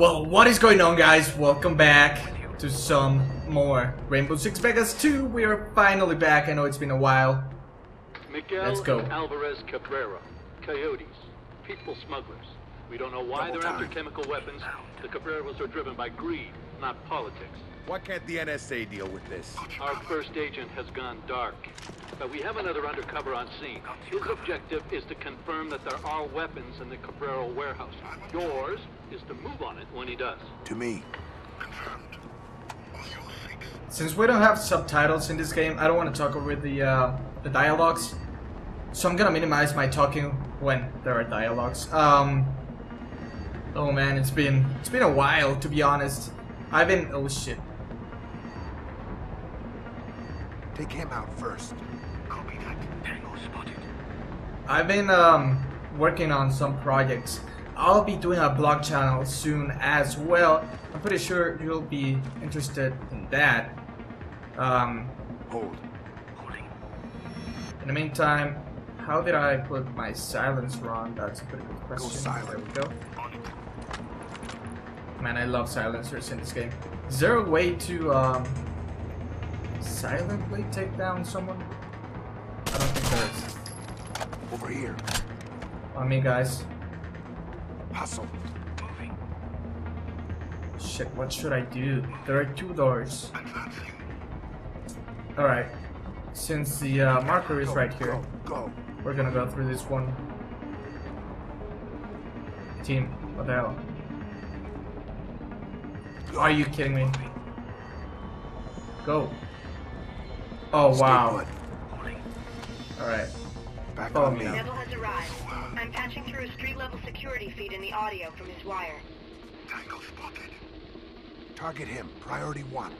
Well, what is going on, guys? Welcome back to some more Rainbow Six Vegas 2. We are finally back. I know it's been a while. Miguel Let's go. Alvarez Cabrera, coyotes, people smugglers. We don't know why they're after chemical weapons. The Cabreras are driven by greed, not politics. Why can't the NSA deal with this? Our first agent has gone dark, but we have another undercover on scene. His objective is to confirm that there are weapons in the Cabrera warehouse. Yours is to move on it when he does. To me. Confirmed. Since we don't have subtitles in this game, I don't want to talk over the dialogues, so I'm gonna minimize my talking when there are dialogues. Oh man, it's been a while, to be honest. Oh shit. Take him out first. Copy that. Tango spotted. I've been working on some projects. I'll be doing a blog channel soon as well. I'm pretty sure you'll be interested in that. Holding. In the meantime, how did I put my silence wrong? That's a pretty good question. Go silent. There we go. On it. Man, I love silencers in this game. Is there a way to silently take down someone? I don't think there is. Over here. On me, guys. Hustle. Moving. Shit, what should I do? There are two doors. Alright. Since the marker is right here, we're gonna go through this one. Team, what the hell? Are you kidding me? Go. Oh wow. Alright. Back on me. Neville has arrived. I'm patching through a street level security feed in the audio from his wire. Tango spotted. Target him, priority 1.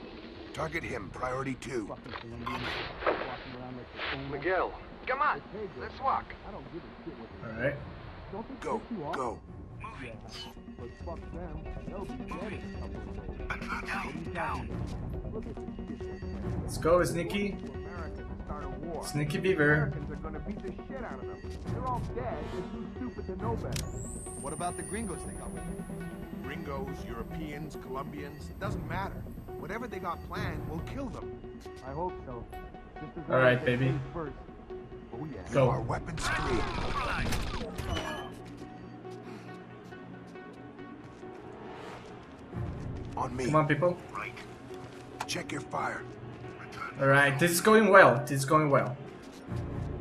Target him, priority 2. Miguel, come on. Let's walk. Alright. Go. Let's go, Sneaky. Sneaky Beaver. What about the gringos they got with them? Gringos, Europeans, Colombians, it doesn't matter. Whatever they got planned, we'll kill them. I hope so. Alright, baby. Oh, yeah. Go. Our weapons free. On me. Come on, people. Right. Check your fire. Alright, this is going well. This is going well.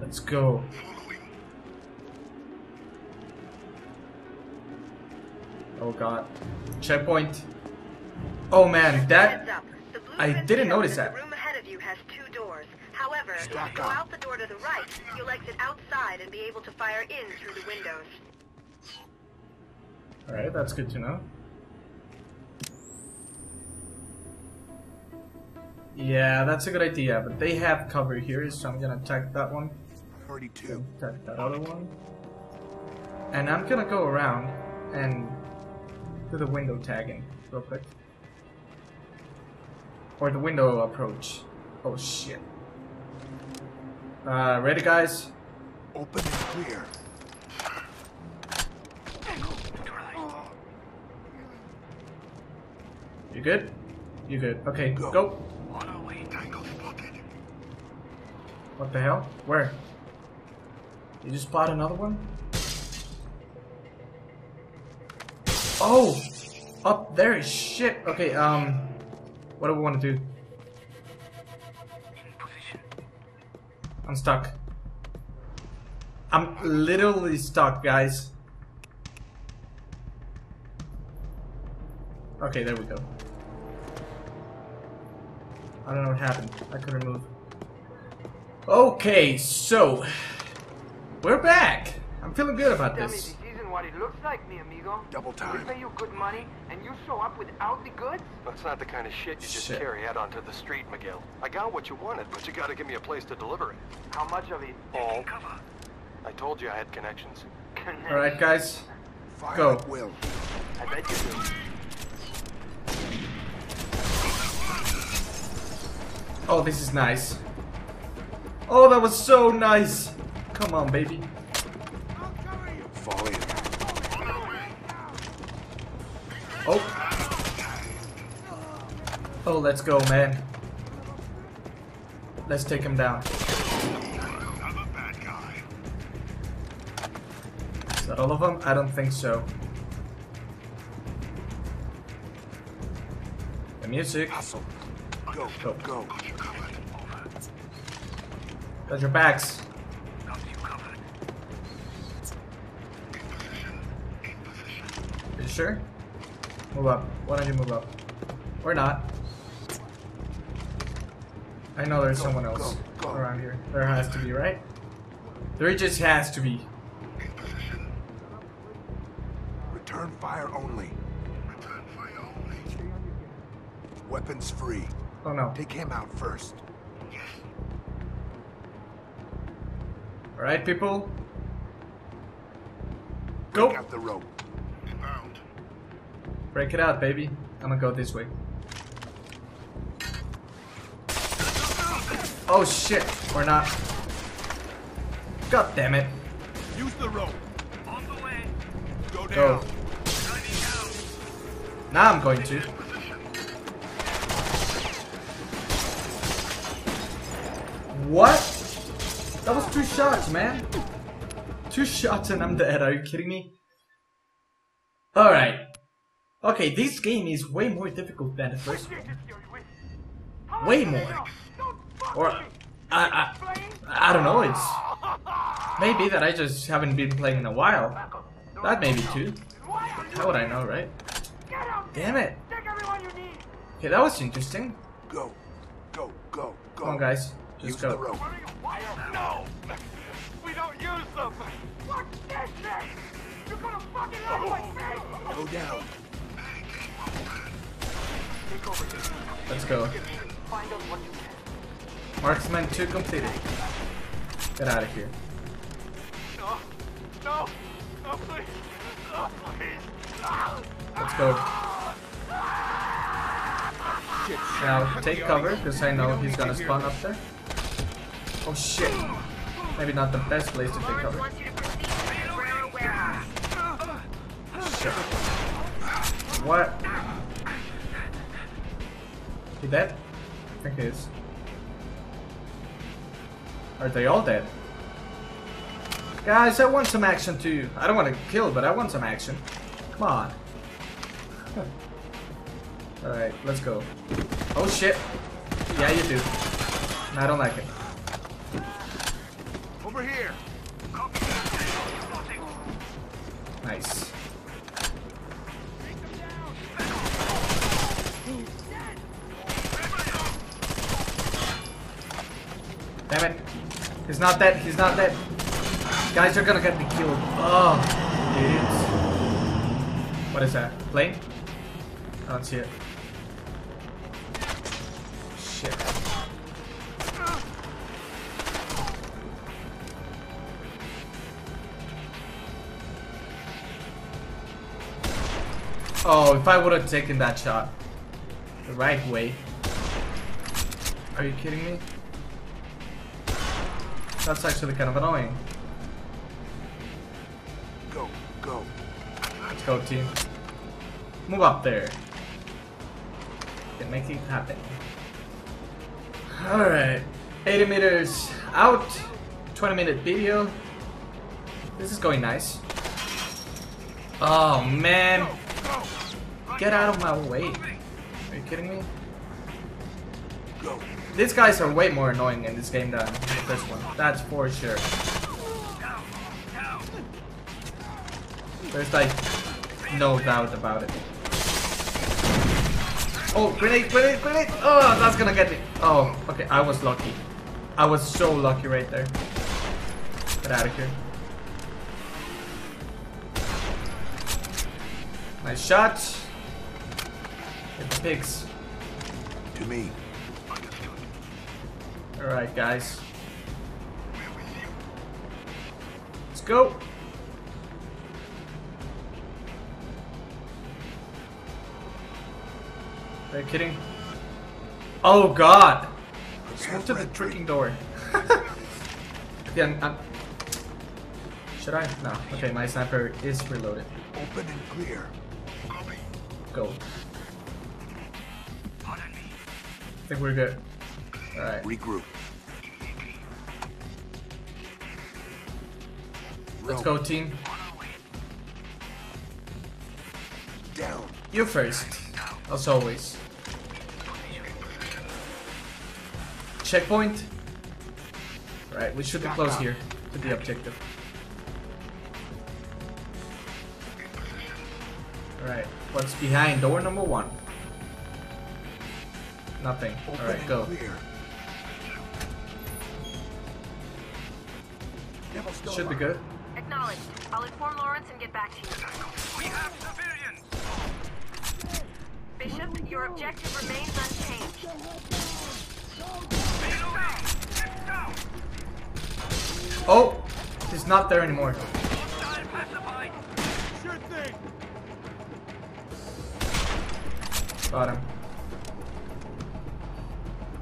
Let's go. Oh god. Checkpoint. Oh man, that... I didn't notice that. The room ahead of you has 2 doors. However, if you go out the door to the right, you'll exit outside and be able to fire in through the windows. Alright, that's good to know. Yeah, that's a good idea, but they have cover here, so I'm gonna attack that one. 32. Attack that other one. And I'm gonna go around and do the window tagging real quick. Or the window approach. Oh shit. Ready, guys? Open and clear. You good? You good. Okay, go. What the hell? Where? You just bought another one? Oh! Up there is shit! Okay, what do we want to do? I'm stuck. I'm literally stuck, guys. Okay, there we go. I don't know what happened. I couldn't move. Okay, so we're back. I'm feeling good about this. Tell me the season what it looks like, mi amigo. Double time. We pay you good money, and you show up without the goods? That's not the kind of shit you just carry out onto the street, Miguel. I got what you wanted, but you gotta give me a place to deliver it. How much of it? All. I told you I had connections. All right, guys. Fire go. Will. I bet you do. Oh, this is nice. Oh, that was so nice! Come on, baby. Fall in. Oh. Oh, let's go, man. Let's take him down. I'm a bad guy. Is that all of them? I don't think so. The music. Hustle. Go, go, go. Got your backs. Are you sure? Move up. Why don't you move up? Or not. I know there's someone else around here. There has to be, right? There just has to be. Return fire only. Return fire only. Weapons free. Oh no. Take him out first. Yes. Alright, people. Go! Break out the rope. Break it out, baby. I'm gonna go this way. Oh shit, or not. God damn it. Use the rope. On the way. Go down. Go. Now I'm going to. What? That was 2 shots, man. 2 shots and I'm dead. Are you kidding me? Alright. Okay, this game is way more difficult than the first one. Way more. Or, I don't know, it's maybe that I just haven't been playing in a while. That may be too. How would I know, right? Damn it. Okay, that was interesting. Go, go, go, go. Come on, guys. Just go. No, we don't use them. What's this thing? You're gonna fucking hurt my face. Go down. Let's go. Find out what you can. Marksman 2 completed. Get out of here. No, no, no, please. No, please. No. Let's go. Shit, shit. Now take cover, because I know he's gonna spawn up there. Oh shit. Maybe not the best place to take cover. Shit. What? He dead? I think he is. Are they all dead? Guys, I want some action too. I don't want to kill, but I want some action. Come on. Huh. Alright, let's go. Oh shit. Yeah, you do. I don't like it. Over here. Nice. Damn it. He's not dead, he's not dead. Guys, you're gonna get me killed. Oh, dude. What is that? Plane? I don't see it. Shit. Oh, if I would have taken that shot the right way. Are you kidding me? That's actually kind of annoying. Go, go. Let's go, team. Move up there. Make it happen. Alright. 80 meters out. 20-minute video. This is going nice. Oh, man. Get out of my way. Are you kidding me? Go. These guys are way more annoying in this game than the first one. That's for sure. There's like no doubt about it. Oh, grenade, grenade, grenade! Oh, that's gonna get me. Oh, okay, I was lucky. I was so lucky right there. Get out of here. Nice shot. Get the pigs. To me. Alright, guys. Let's go! Are you kidding? Oh god! Let's move to the freaking door. Yeah, should I? No. Okay, my sniper is reloaded. Open and clear. Go. Pardon me. I think we're good. Alright. Regroup. Let's go, team. Down. You first. As always. Checkpoint. Right, we should be close here to the objective. Alright, what's behind door number one? Nothing. Alright, go. Should be good. Acknowledged. I'll inform Lawrence and get back to you. We have civilians! Bishop, your objective remains unchanged. Get down! Oh! He's not there anymore. Got him.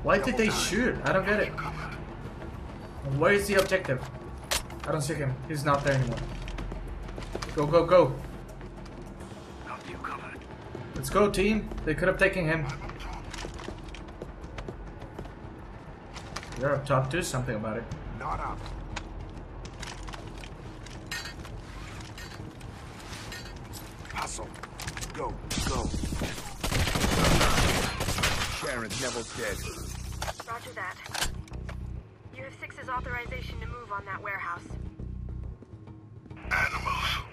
Why did they shoot? I don't get it. Where is the objective? I don't see him. He's not there anymore. Go, go, go. Let's go, team. They could have taken him. You're up top. Do something about it. Not up. Hustle. Go, go. Sharon, Neville's dead. Roger that. You have Six's authorization to move on that warehouse. Animals.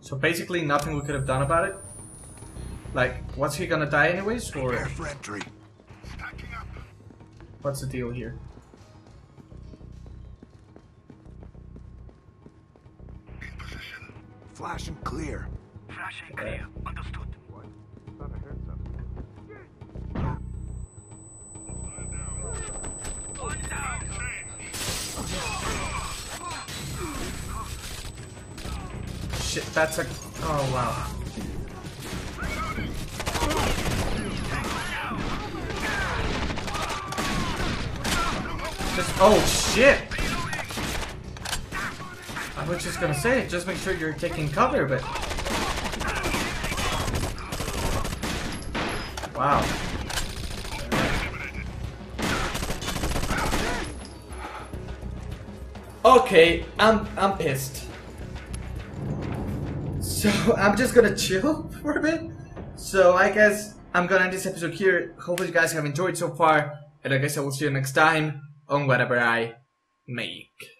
So basically nothing we could have done about it? Like, was he gonna die anyways, or...? Prepare for entry. Stacking up. What's the deal here? In position. Flash and clear. Flash and clear. Understood. What? Thought I heard something. Shit, that's a... Oh, wow. Just... Oh, shit! I was just gonna say, just make sure you're taking cover, but... Wow. Okay, I'm pissed. So I'm just gonna chill for a bit. So I guess I'm gonna end this episode here. Hopefully you guys have enjoyed so far, and I guess I will see you next time on whatever I make.